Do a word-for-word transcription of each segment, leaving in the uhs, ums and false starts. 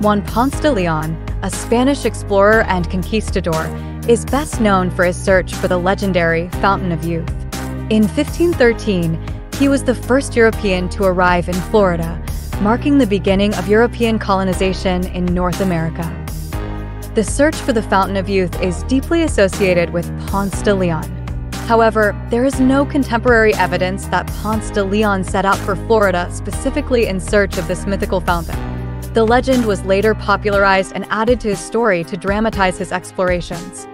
Juan Ponce de Leon, a Spanish explorer and conquistador, is best known for his search for the legendary Fountain of Youth. In fifteen thirteen, he was the first European to arrive in Florida, marking the beginning of European colonization in North America. The search for the Fountain of Youth is deeply associated with Ponce de Leon. However, there is no contemporary evidence that Ponce de Leon set out for Florida specifically in search of this mythical fountain. The legend was later popularized and added to his story to dramatize his explorations.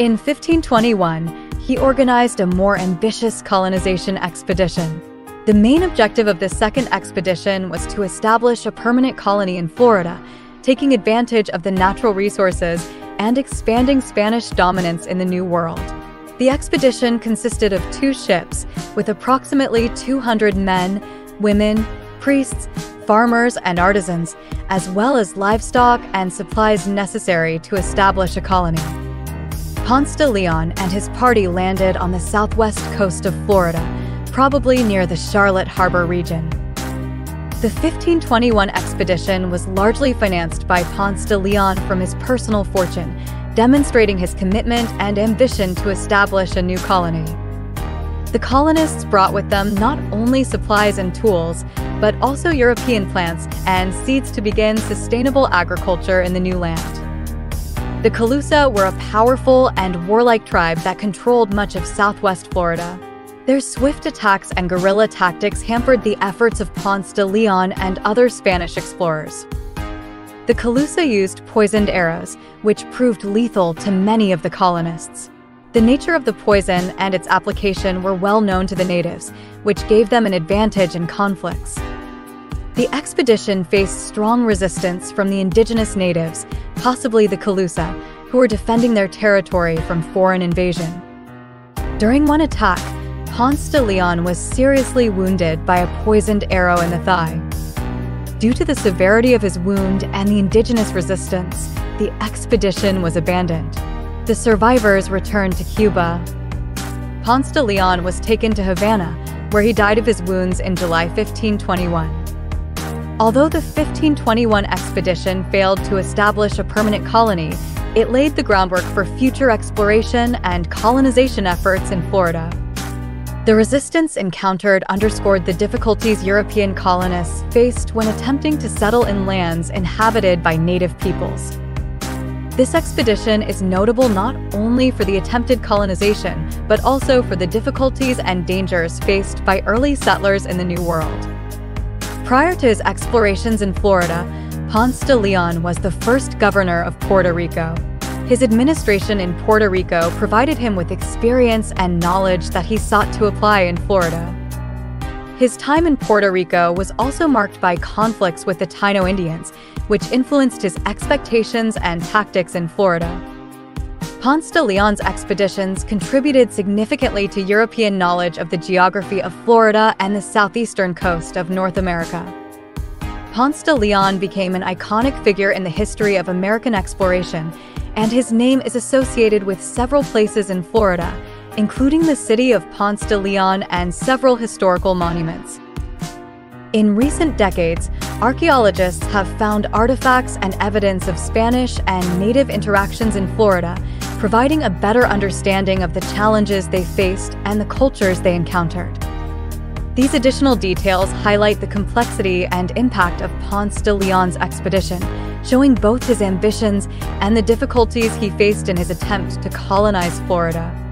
In fifteen twenty-one, he organized a more ambitious colonization expedition. The main objective of this second expedition was to establish a permanent colony in Florida, taking advantage of the natural resources and expanding Spanish dominance in the New World. The expedition consisted of two ships with approximately two hundred men, women, priests, farmers and artisans, as well as livestock and supplies necessary to establish a colony. Ponce de Leon and his party landed on the southwest coast of Florida, probably near the Charlotte Harbor region. The fifteen twenty-one expedition was largely financed by Ponce de Leon from his personal fortune, demonstrating his commitment and ambition to establish a new colony. The colonists brought with them not only supplies and tools, but also European plants and seeds to begin sustainable agriculture in the new land. The Calusa were a powerful and warlike tribe that controlled much of southwest Florida. Their swift attacks and guerrilla tactics hampered the efforts of Ponce de Leon and other Spanish explorers. The Calusa used poisoned arrows, which proved lethal to many of the colonists. The nature of the poison and its application were well known to the natives, which gave them an advantage in conflicts. The expedition faced strong resistance from the indigenous natives, possibly the Calusa, who were defending their territory from foreign invasion. During one attack, Ponce de Leon was seriously wounded by a poisoned arrow in the thigh. Due to the severity of his wound and the indigenous resistance, the expedition was abandoned. The survivors returned to Cuba. Ponce de Leon was taken to Havana, where he died of his wounds in July fifteen twenty-one. Although the fifteen twenty-one expedition failed to establish a permanent colony, it laid the groundwork for future exploration and colonization efforts in Florida. The resistance encountered underscored the difficulties European colonists faced when attempting to settle in lands inhabited by native peoples. This expedition is notable not only for the attempted colonization, but also for the difficulties and dangers faced by early settlers in the New World. Prior to his explorations in Florida, Ponce de Leon was the first governor of Puerto Rico. His administration in Puerto Rico provided him with experience and knowledge that he sought to apply in Florida. His time in Puerto Rico was also marked by conflicts with the Taino Indians, which influenced his expectations and tactics in Florida. Ponce de Leon's expeditions contributed significantly to European knowledge of the geography of Florida and the southeastern coast of North America. Ponce de Leon became an iconic figure in the history of American exploration, and his name is associated with several places in Florida, including the city of Ponce de Leon and several historical monuments. In recent decades, archaeologists have found artifacts and evidence of Spanish and native interactions in Florida, providing a better understanding of the challenges they faced and the cultures they encountered. These additional details highlight the complexity and impact of Ponce de Leon's expedition, showing both his ambitions and the difficulties he faced in his attempt to colonize Florida.